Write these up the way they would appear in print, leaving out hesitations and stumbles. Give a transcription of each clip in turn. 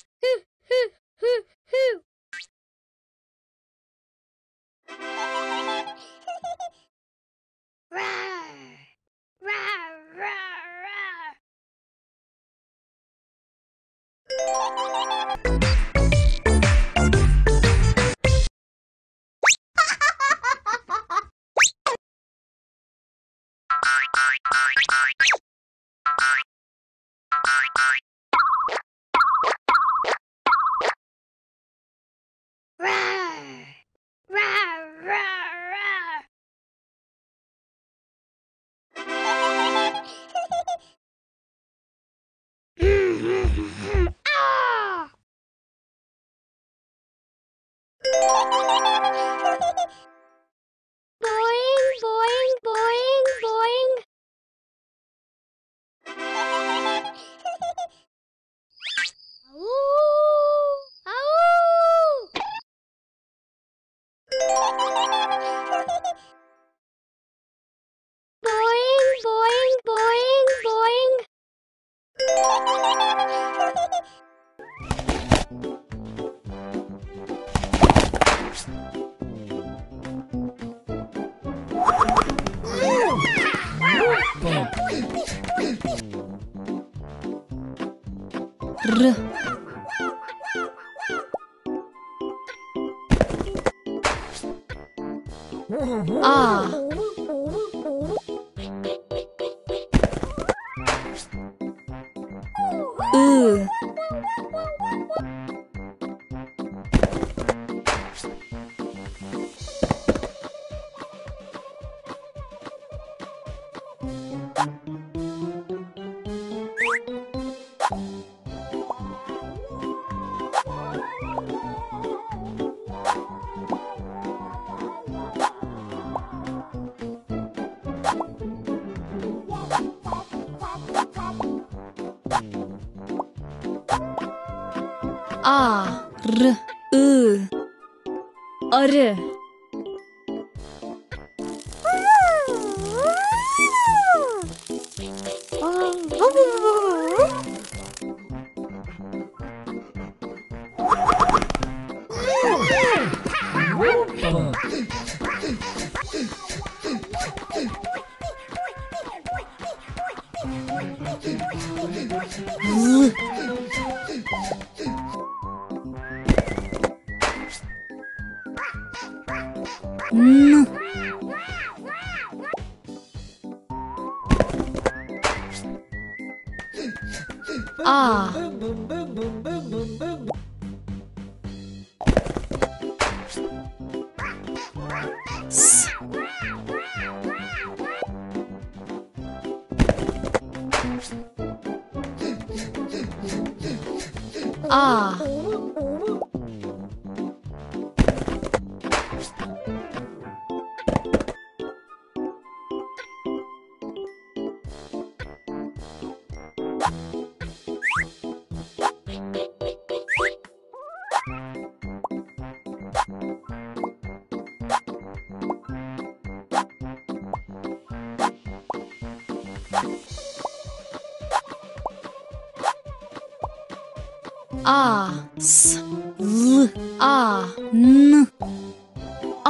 Hoo, hoo, hoo, hoo. Rawr, rawr, rawr, rawr.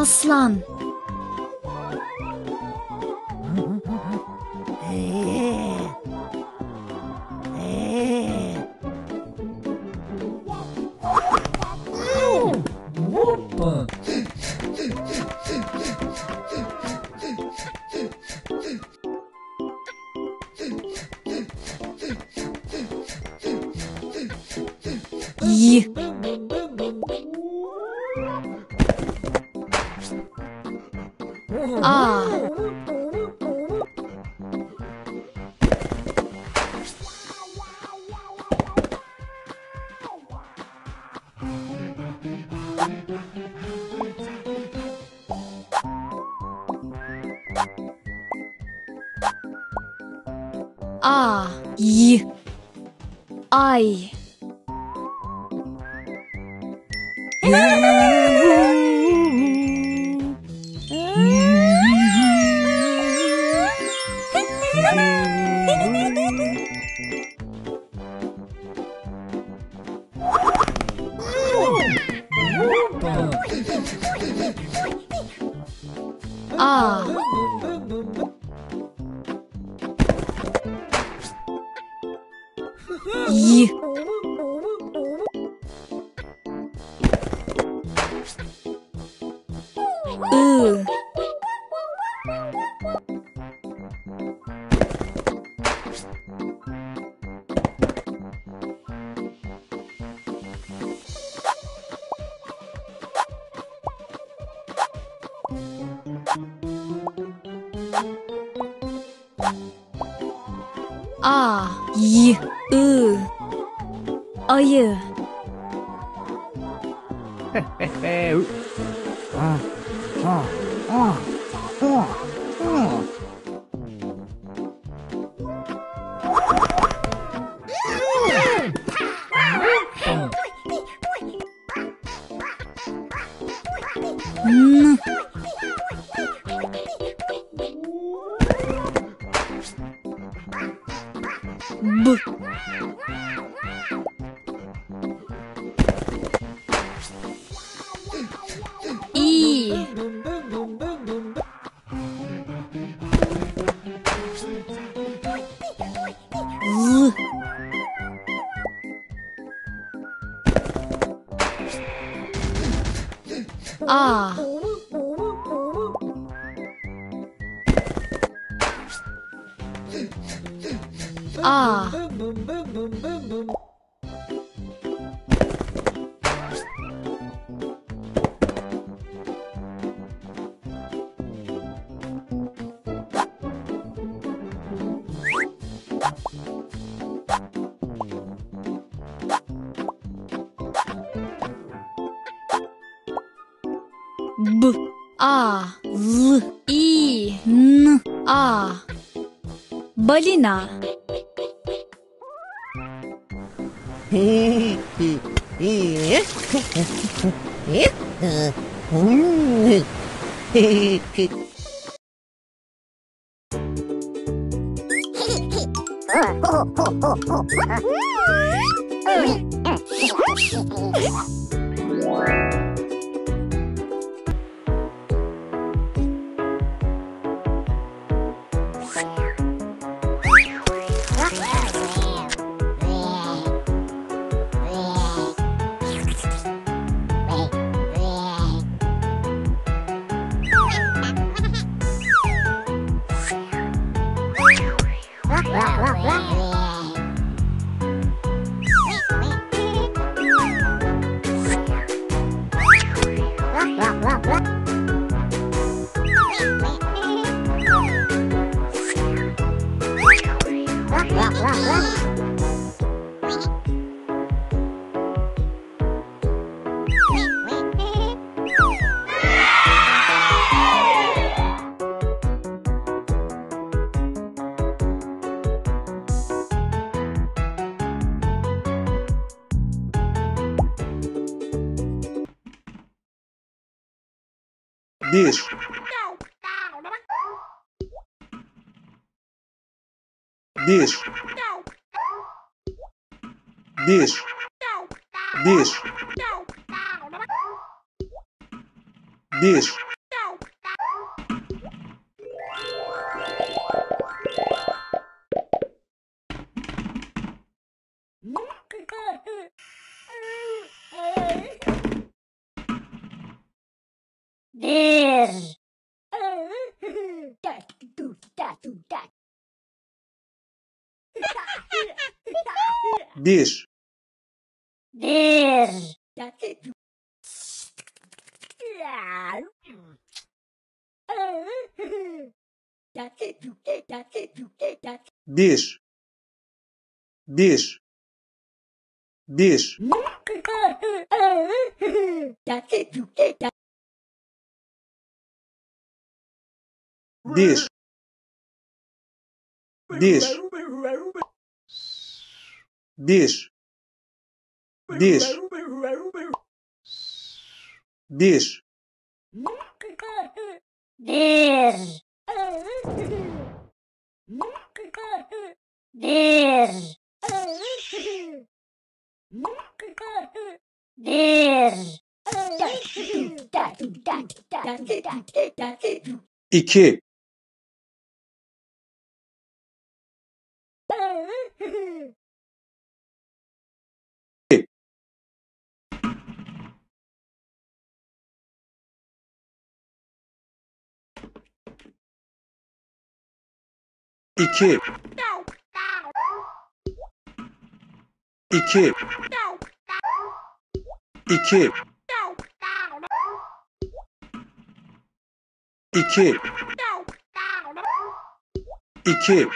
Aslan. What? Ooh. Ah, yeah. Ooh. Oh yeah. Ah. Ah. B-A-L-I-N-A Balina. This. This. This. This. This. This. This. This. This. This. This. This. This. This. This. This. This. This. This. İki. İki. Bir, iki, bir, iki, bir, iki, iki.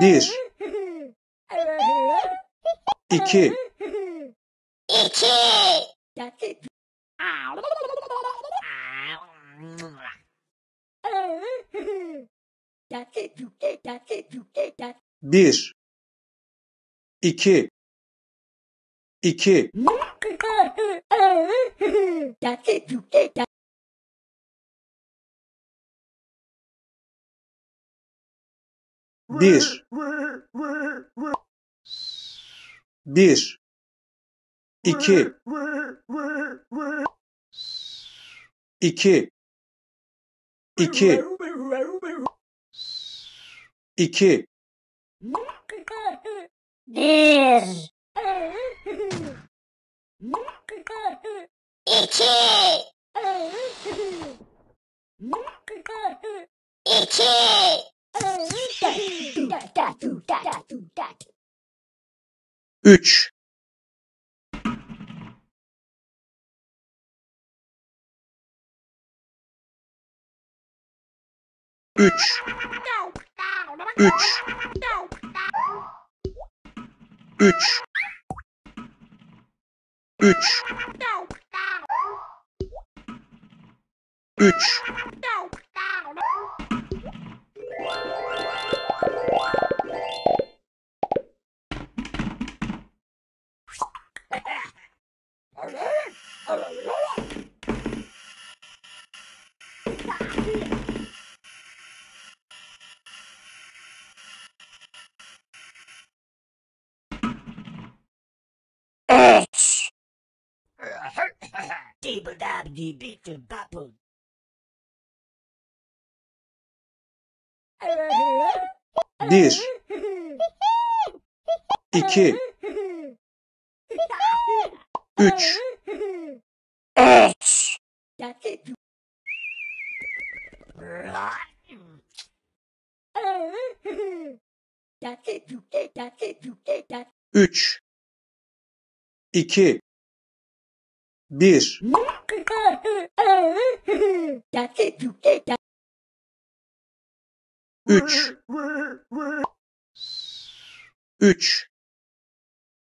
Üç. Bir, iki, üç, iki, bir, üç,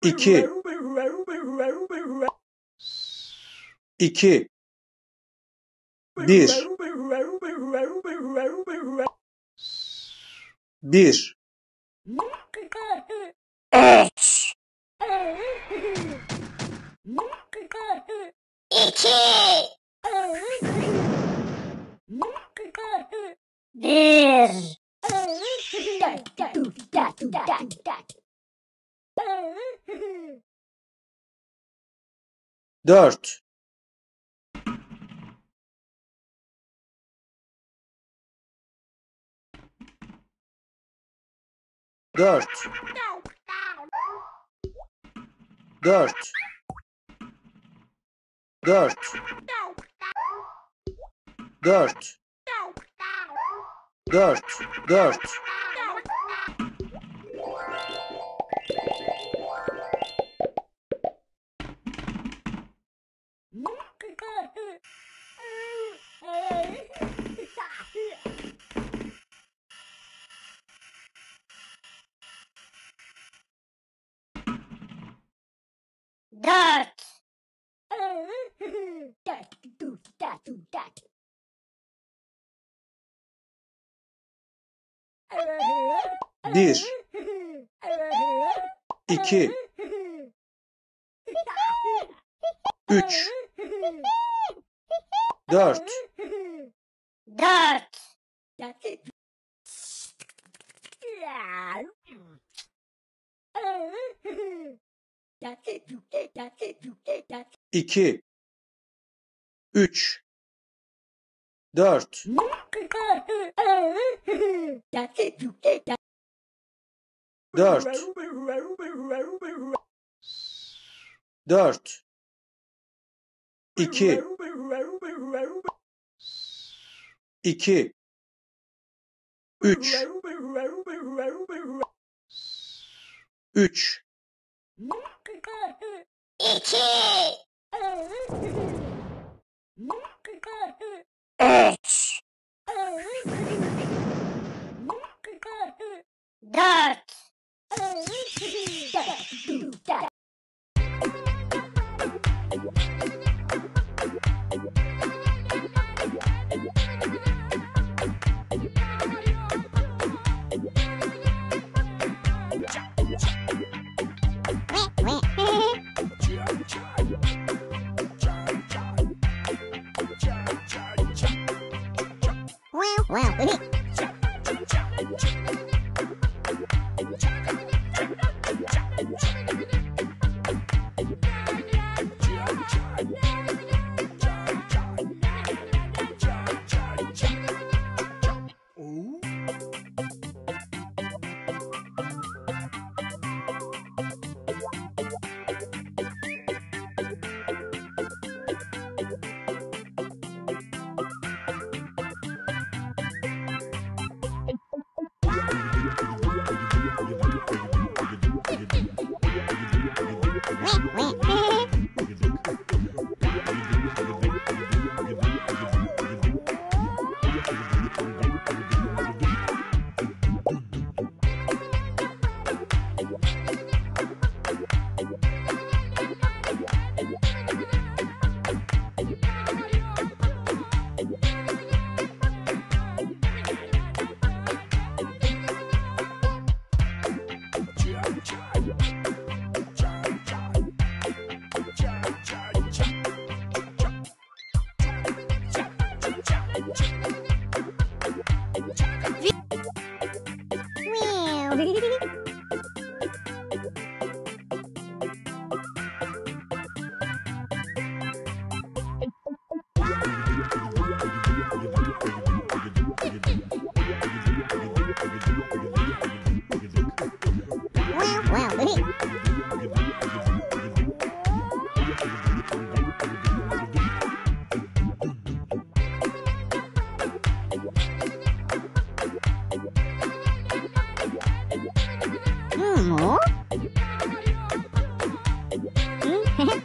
iki, bir, bir. Dört. Bir, iki, üç, dört, 2 3 4 4 2 3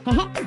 Heh heh.